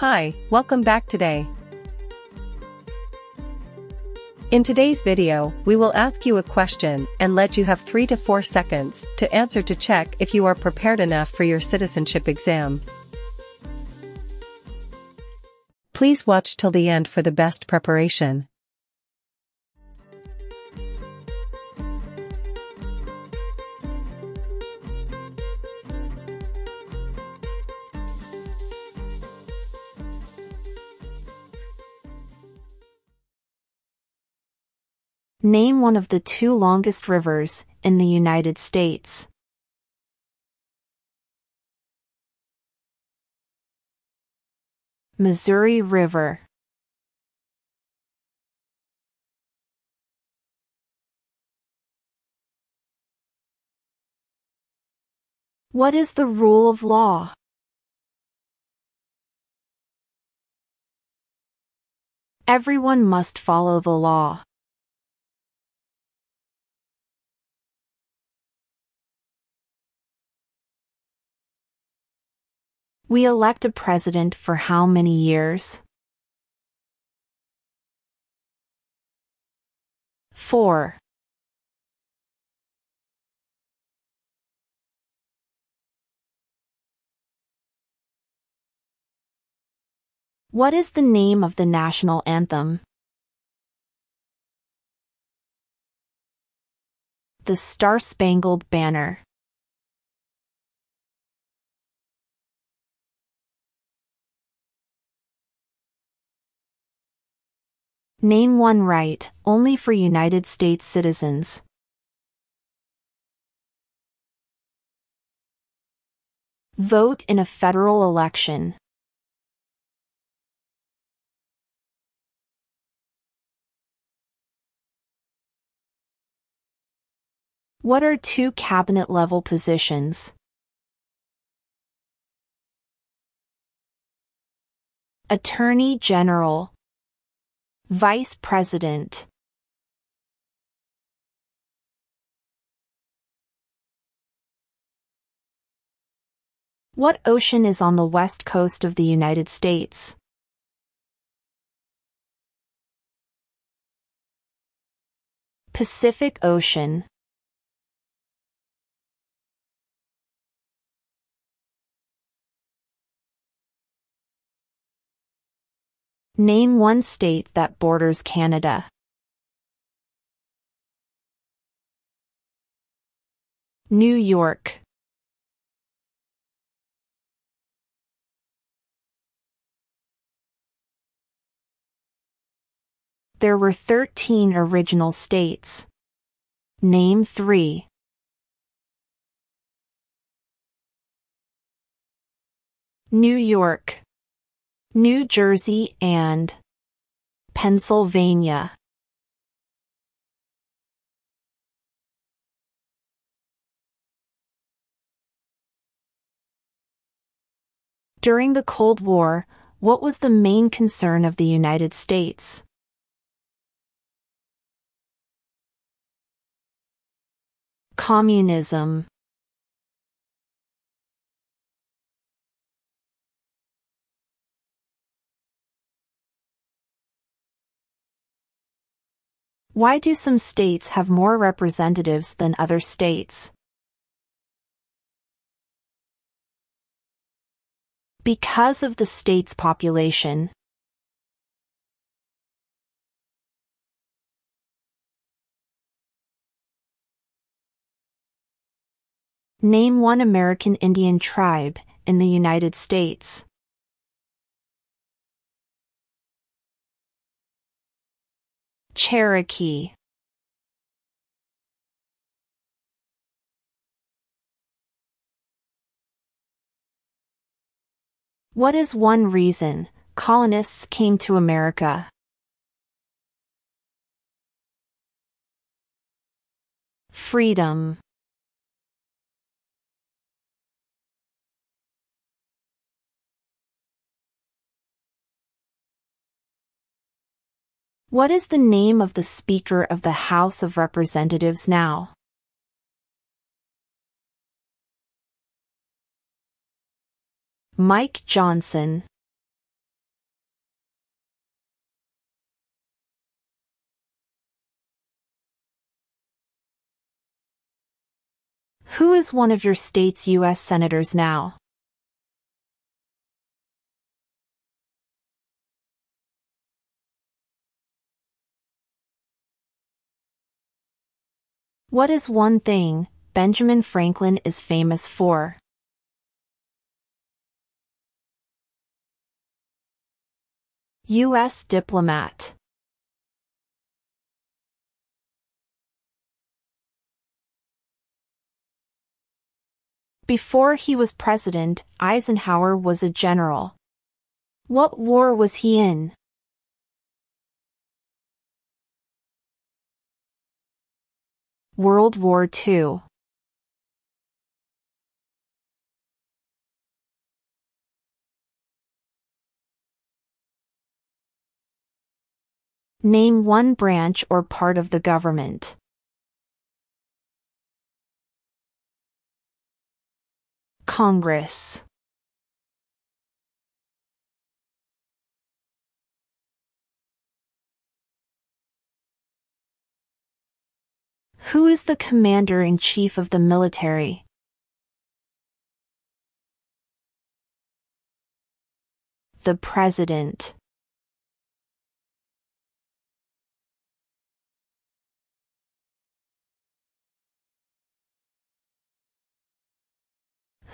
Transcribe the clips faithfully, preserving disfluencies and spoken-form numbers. Hi, welcome back today. In today's video, we will ask you a question and let you have three to four seconds to answer to check if you are prepared enough for your citizenship exam. Please watch till the end for the best preparation. Name one of the two longest rivers in the United States. Missouri River, What is the rule of law? Everyone must follow the law. We elect a president for how many years? Four. What is the name of the national anthem? The Star-Spangled Banner. Name one right, only for United States citizens. Vote in a federal election. What are two cabinet-level positions? Attorney General, Vice President. What ocean is on the west coast of the United States? Pacific Ocean. Name one state that borders Canada. New York. There were thirteen original states. Name three. New York, New Jersey, and Pennsylvania. During the Cold War, what was the main concern of the United States? Communism. Why do some states have more representatives than other states? Because of the state's population. Name one American Indian tribe in the United States. Cherokee. What is one reason colonists came to America? Freedom. What is the name of the Speaker of the House of Representatives now? Mike Johnson. Who is one of your state's U S senators now? What is one thing Benjamin Franklin is famous for? U S diplomat. Before he was president, Eisenhower was a general. What war was he in? World War Two. Name one branch or part of the government. Congress. Who is the commander-in-chief of the military? The president.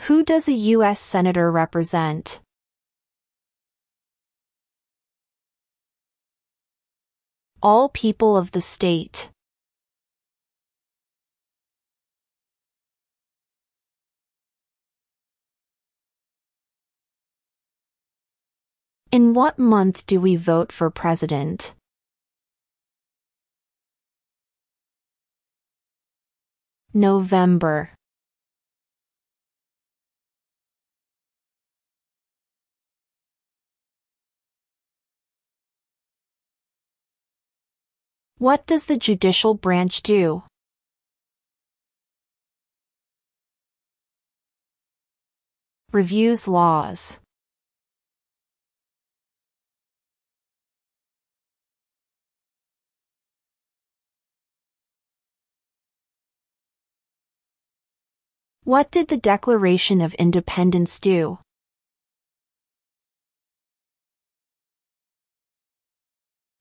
Who does a U S senator represent? All people of the state. In what month do we vote for president? November. What does the judicial branch do? Reviews laws. What did the Declaration of Independence do?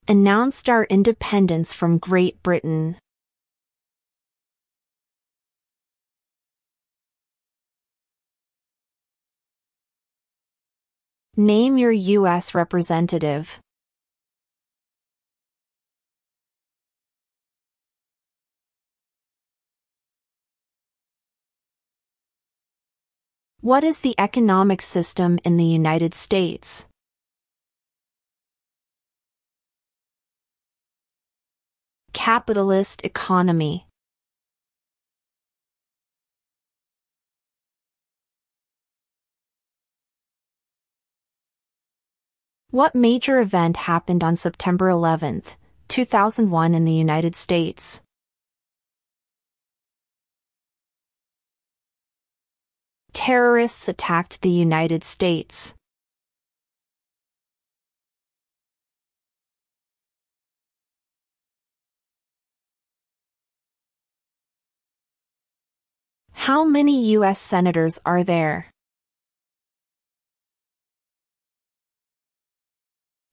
Announced our independence from Great Britain. Name your U S representative. What is the economic system in the United States? Capitalist economy. What major event happened on September eleventh, two thousand one in the United States? Terrorists attacked the United States. How many U S senators are there?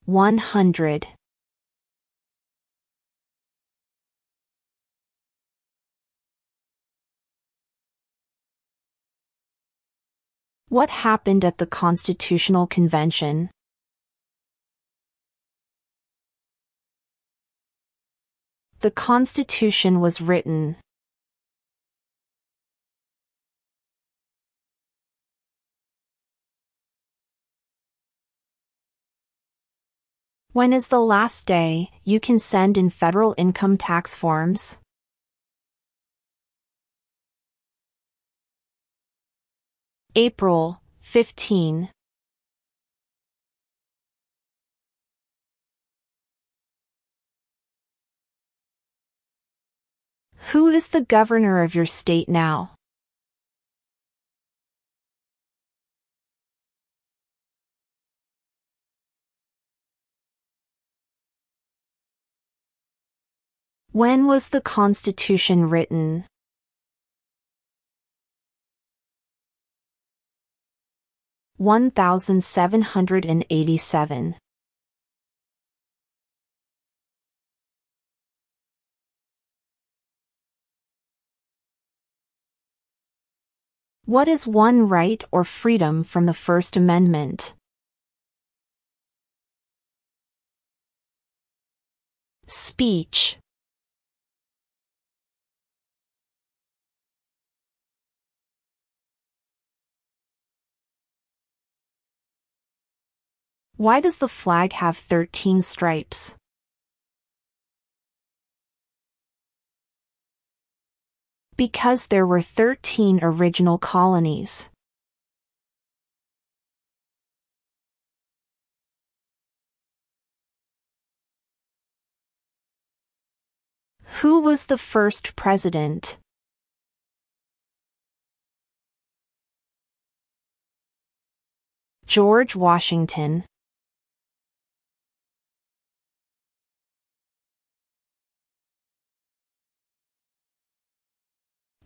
one hundred. What happened at the Constitutional Convention? The Constitution was written. When is the last day you can send in federal income tax forms? April fifteenth. Who is the governor of your state now? When was the Constitution written? one thousand seven hundred eighty-seven. What is one right or freedom from the First Amendment? Speech. Why does the flag have thirteen stripes? Because there were thirteen original colonies. Who was the first president? George Washington.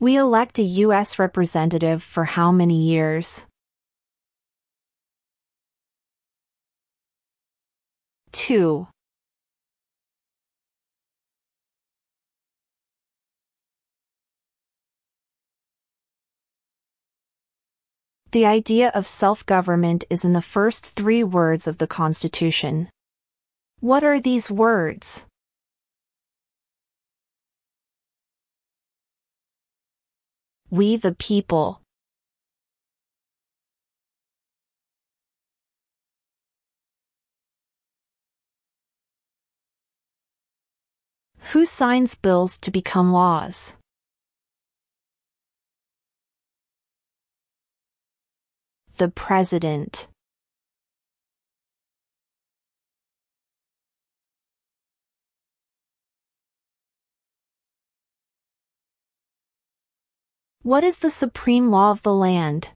We elect a U S representative for how many years? Two. The idea of self-government is in the first three words of the Constitution. What are these words? We the people. Who signs bills to become laws? The president. What is the supreme law of the land?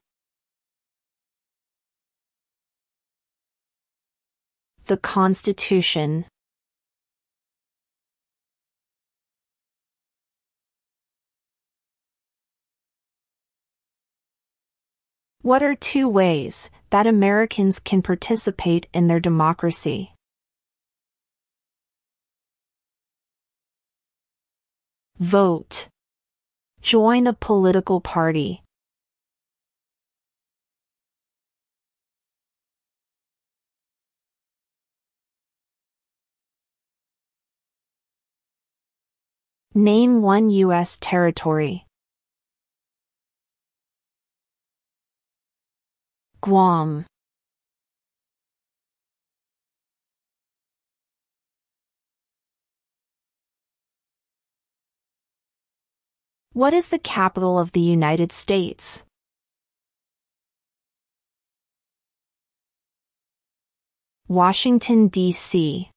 The Constitution. What are two ways that Americans can participate in their democracy? Vote. Join a political party. Name one U S territory. Guam. What is the capital of the United States? Washington, D C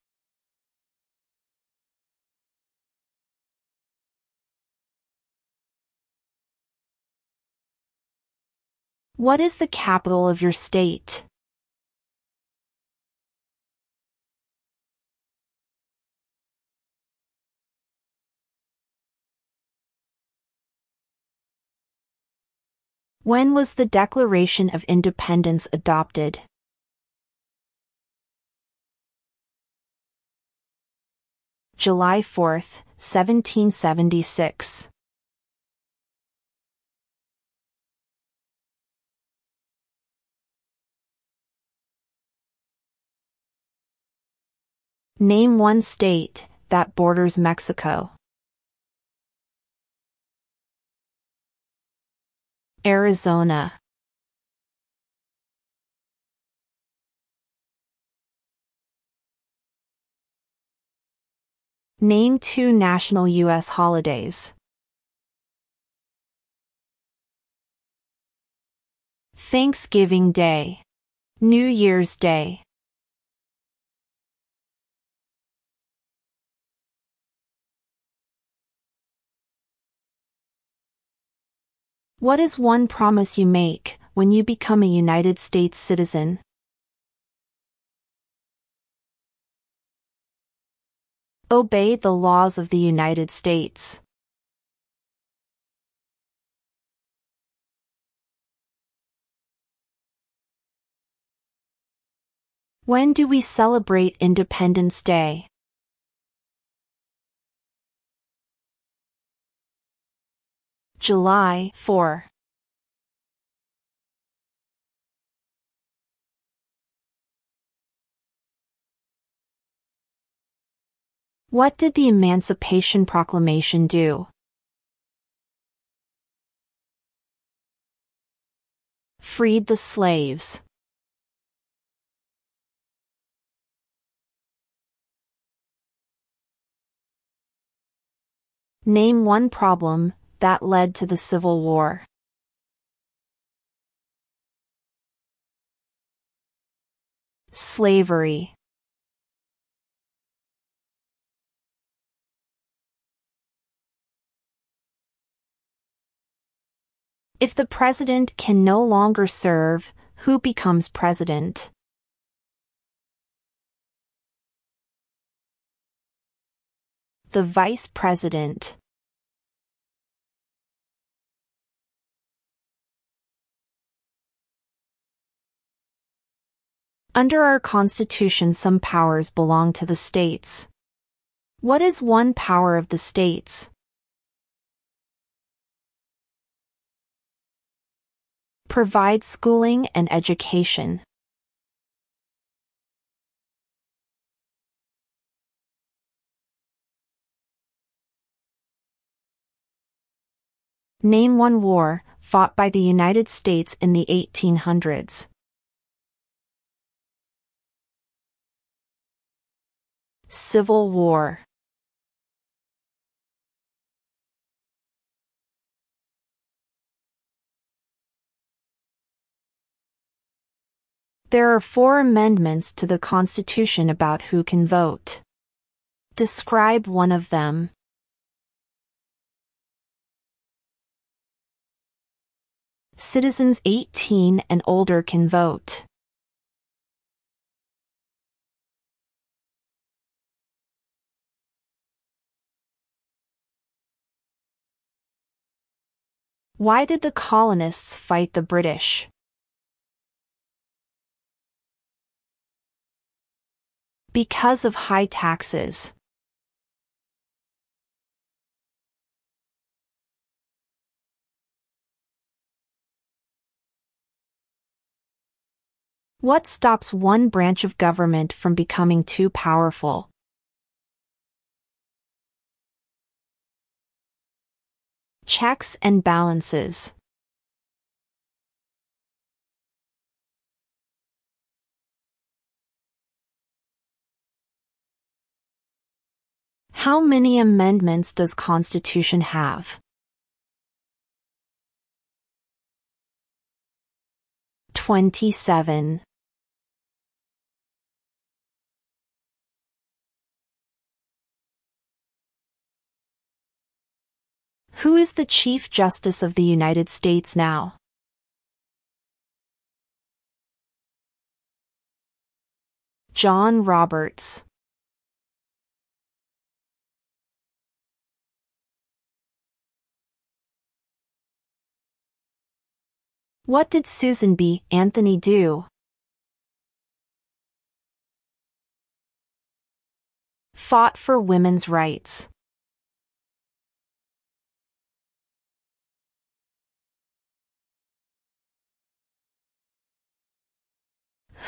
What is the capital of your state? When was the Declaration of Independence adopted? July fourth, seventeen seventy-six. Name one state that borders Mexico. Arizona. Name two national U S holidays. Thanksgiving Day. New Year's Day. What is one promise you make when you become a United States citizen? Obey the laws of the United States. When do we celebrate Independence Day? July fourth. What did the Emancipation Proclamation do? Freed the slaves. Name one problem that led to the Civil War. Slavery. If the president can no longer serve, who becomes president? The vice president. Under our Constitution, some powers belong to the states. What is one power of the states? Provide schooling and education. Name one war fought by the United States in the eighteen hundreds. Civil War. There are four amendments to the Constitution about who can vote. Describe one of them. Citizens eighteen and older can vote. Why did the colonists fight the British? Because of high taxes. What stops one branch of government from becoming too powerful? Checks and balances. How many amendments does Constitution have? twenty-seven. Who is the Chief Justice of the United States now? John Roberts. What did Susan B. Anthony do? Fought for women's rights.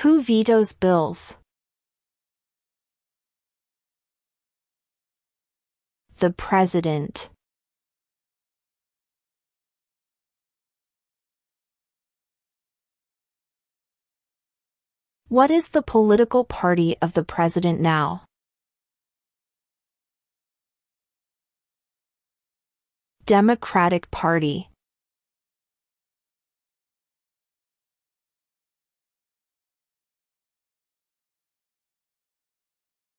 Who vetoes bills? The president. What is the political party of the president now? Democratic Party.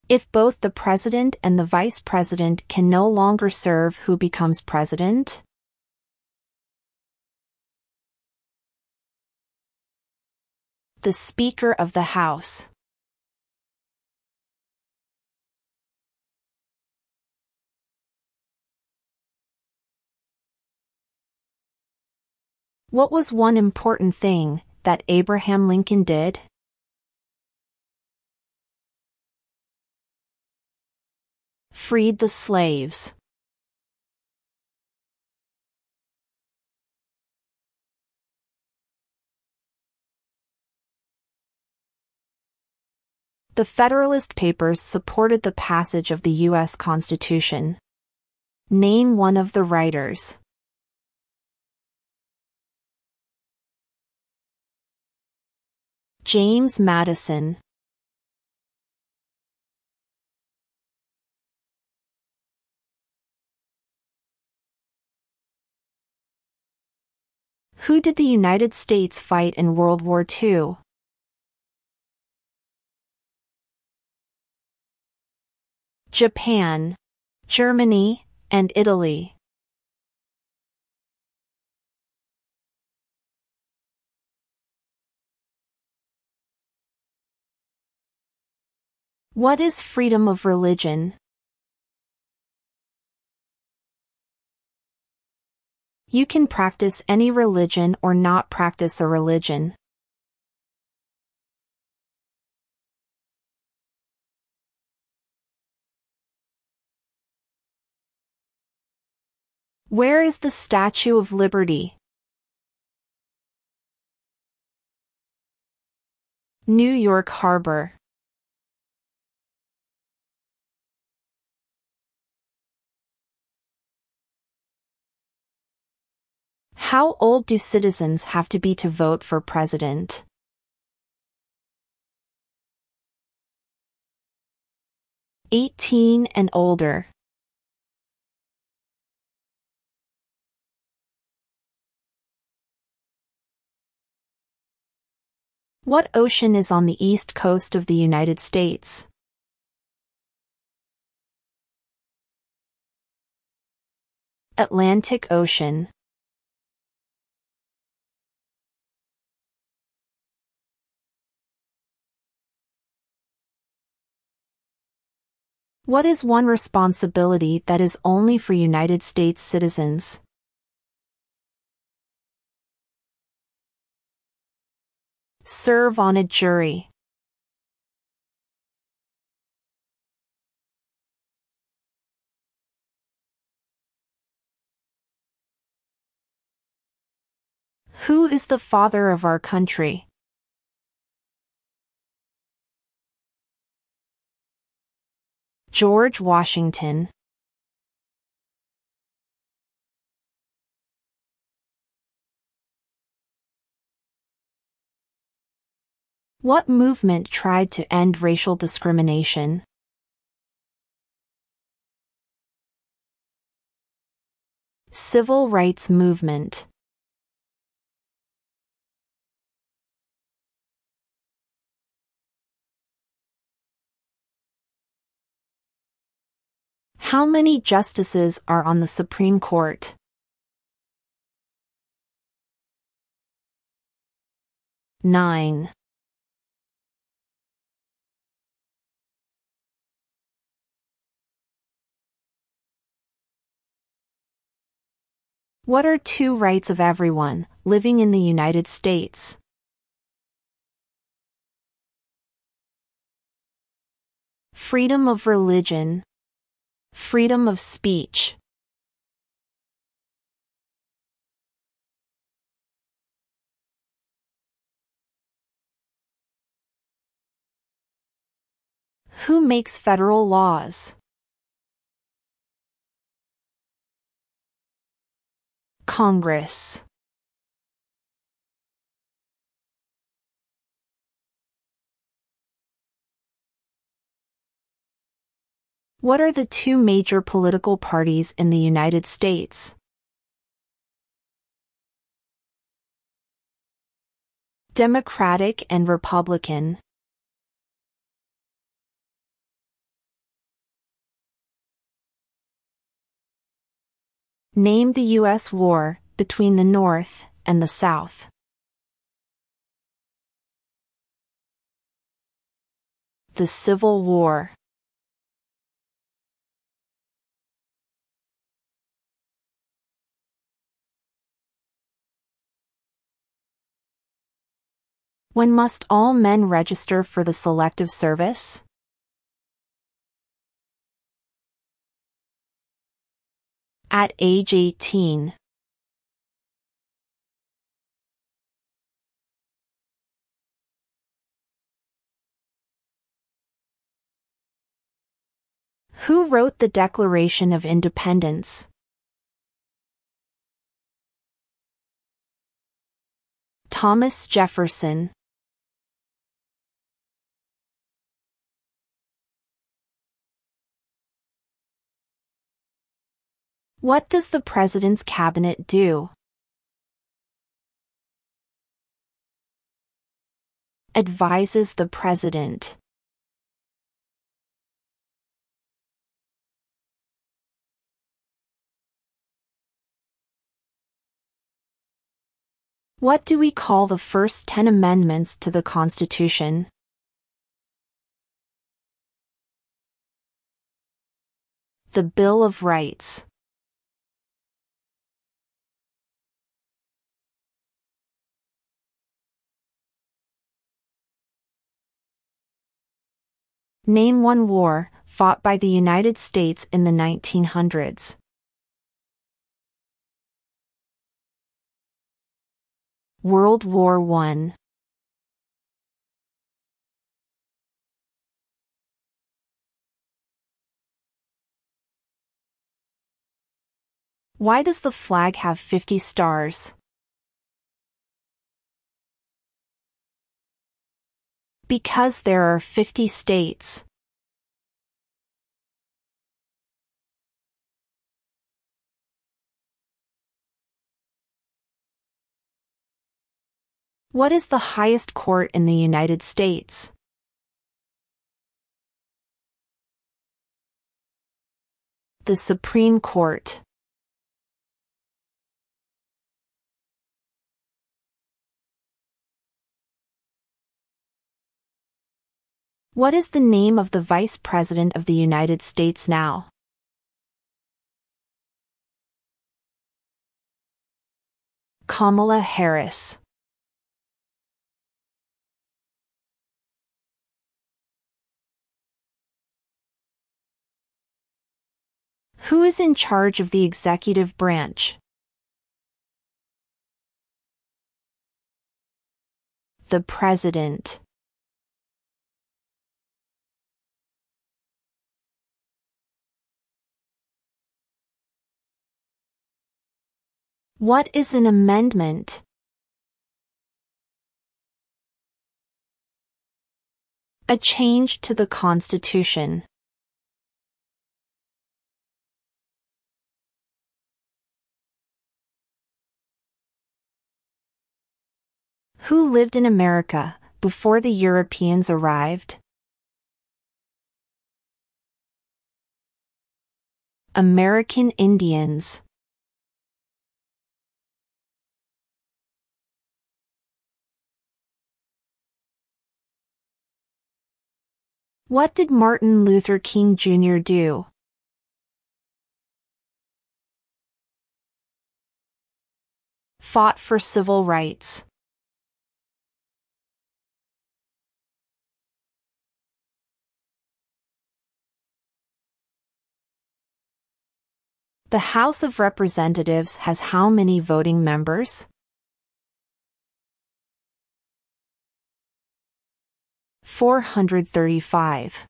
If both the president and the vice president can no longer serve, who becomes president? The Speaker of the House. What was one important thing that Abraham Lincoln did? freed the slaves. The Federalist Papers supported the passage of the U S Constitution. Name one of the writers. James Madison. Who did the United States fight in World War Two? Japan, Germany, and Italy. What is freedom of religion? You can practice any religion or not practice a religion. Where is the Statue of Liberty? New York Harbor. How old do citizens have to be to vote for president? eighteen and older. What ocean is on the east coast of the United States? Atlantic Ocean. What is one responsibility that is only for United States citizens? Serve on a jury. Who is the father of our country? George Washington. What movement tried to end racial discrimination? Civil rights movement. How many justices are on the Supreme Court? Nine. What are two rights of everyone living in the United States? Freedom of religion. Freedom of speech. Who makes federal laws? Congress. What are the two major political parties in the United States? Democratic and Republican. Name the U S war between the North and the South. The Civil War. When must all men register for the Selective Service? at age eighteen. Who wrote the Declaration of Independence? Thomas Jefferson. What does the President's Cabinet do? Advises the President. What do we call the first ten amendments to the Constitution? The Bill of Rights. Name one war fought by the United States in the nineteen hundreds. World War One. Why does the flag have fifty stars? Because there are fifty states. What is the highest court in the United States? The Supreme Court. What is the name of the Vice President of the United States now? Kamala Harris. Who is in charge of the executive branch? The President. What is an amendment? A change to the Constitution. Who lived in America before the Europeans arrived? American Indians. What did Martin Luther King Junior do? Fought for civil rights. The House of Representatives has how many voting members? four hundred thirty-five.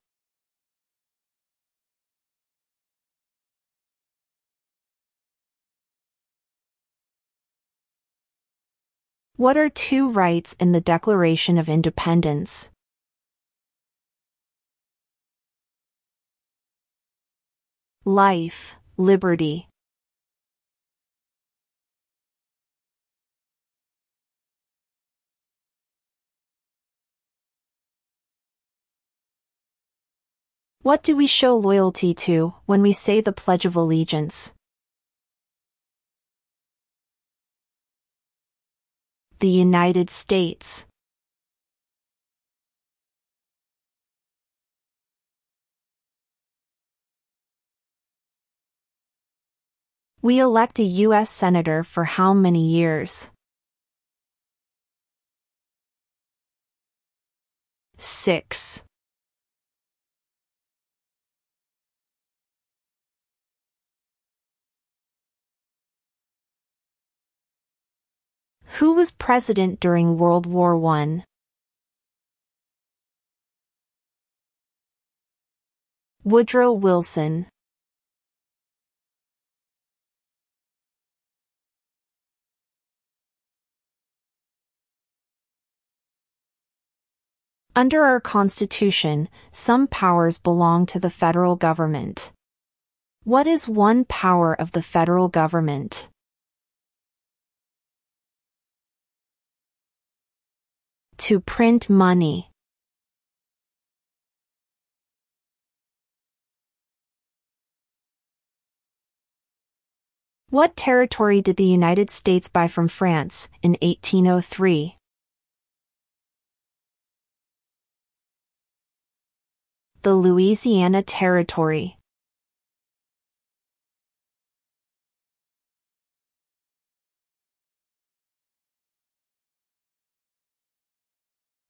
What are two rights in the Declaration of Independence? Life. Liberty. What do we show loyalty to when we say the Pledge of Allegiance? The United States. We elect a U S Senator for how many years? Six. Who was president during World War One? Woodrow Wilson. Under our Constitution, some powers belong to the federal government. What is one power of the federal government? To print money. What territory did the United States buy from France in eighteen oh three? The Louisiana Territory.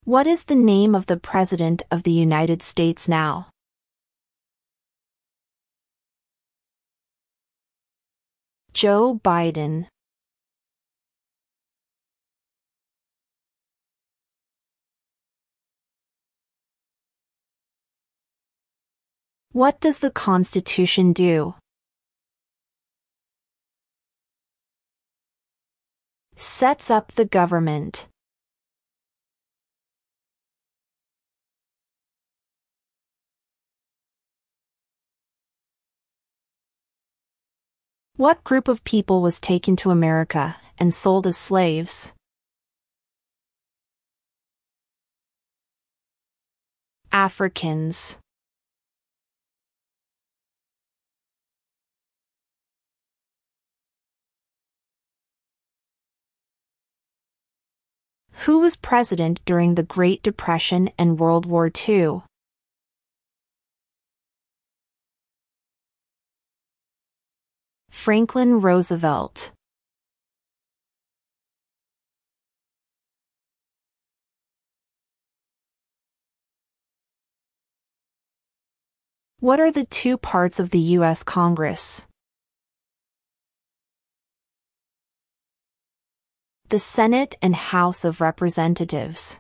What is the name of the President of the United States now? Joe Biden. What does the Constitution do? Sets up the government. What group of people was taken to America and sold as slaves? Africans. Who was president during the Great Depression and World War Two? Franklin Roosevelt. What are the two parts of the U S Congress? The Senate and House of Representatives.